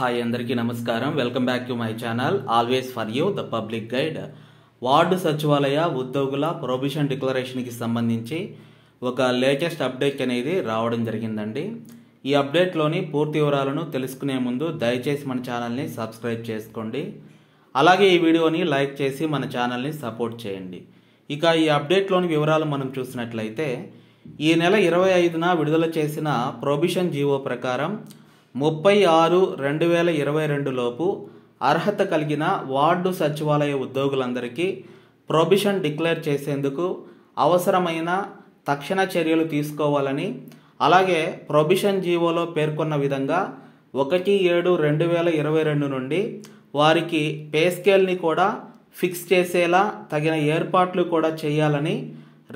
Hi అందరికీ నమస్కారం. Welcome back to my channel always for you the public guide. Ward సచివాలయ ఉద్యోగుల prohibition డిక్లరేషన్కి సంబంధించి ఒక లేటెస్ట్ అప్డేట్ అనేది రావడం జరిగిందండి. ఈ అప్డేట్లోని పూర్తి వివరాలను తెలుసుకునే ముందు దయచేసి మన ఛానల్ని సబ్స్క్రైబ్ చేసుకోండి. అలాగే ఈ వీడియోని లైక్ చేసి మన ఛానల్ని సపోర్ట్ చేయండి. ఇక ఈ అప్డేట్లోని వివరాలు మనం చూసినట్లయితే ఈ నెల 25న విడుదల చేసిన ప్రొబిషన్ జీవో ప్రకారం 36/2022 లోపు అర్హత కలిగిన వార్డు సచివాలయ ఉద్యోగులందరికీ ప్రొబిషన్ డిక్లేర్ చేసేందుకు అవసరమైన తక్షణ చర్యలు తీసుకోవాలని, అలాగే ప్రొబిషన్ జీవోలో పేర్కొన్న విధంగా 1/7/2022 నుండి వారికి పే స్కేల్ని కూడా ఫిక్స్ చేసేలా తగిన ఏర్పాట్లు కూడా చేయాలని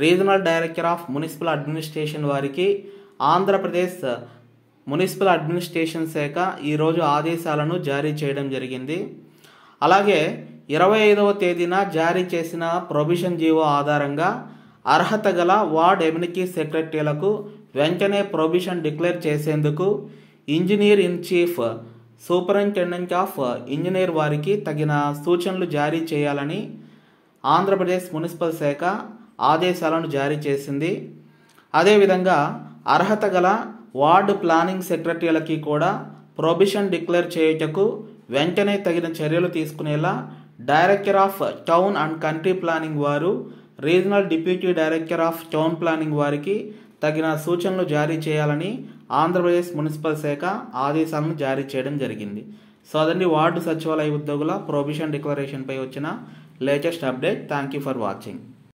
regional director of municipal administration వారికి ఆంధ్రప్రదేశ్ మున్సిపల్ అడ్మినిస్ట్రేషన్ శాఖ ఈరోజు ఆదేశాలను జారీ చేయడం జరిగింది. అలాగే 25వ తేదీన జారీ చేసిన ప్రొబిషన్ జీవో ఆధారంగా అర్హత గల వార్డ్ ఎమ్యూనిటీ సెక్రటరీలకు వెంటనే ప్రొబిషన్ డిక్లేర్ చేసేందుకు engineer in chief, superintendent of engineer వారికి తగిన సూచనలు జారీ చేయాలని ఆంధ్రప్రదేశ్ మున్సిపల్ శాఖ ఆదేశాలను జారీ చేసింది. అదేవిధంగా అర్హత గల వార్డు ప్లానింగ్ సెక్రటరీలకి కూడా ప్రొబిషన్ డిక్లేర్ చేయుటకు వెంటనే తగిన చర్యలు తీసుకునేలా director of town and country planning వారు regional deputy director of town planning వారికి తగిన సూచనలు జారీ చేయాలని ఆంధ్రప్రదేశ్ మున్సిపల్ శాఖ ఆదేశాలను జారీ చేయడం జరిగింది. సో అదండి వార్డు సచివాలయ ఉద్యోగుల ప్రొబిషన్ డిక్లరేషన్పై వచ్చిన latest update. Thank you for watching.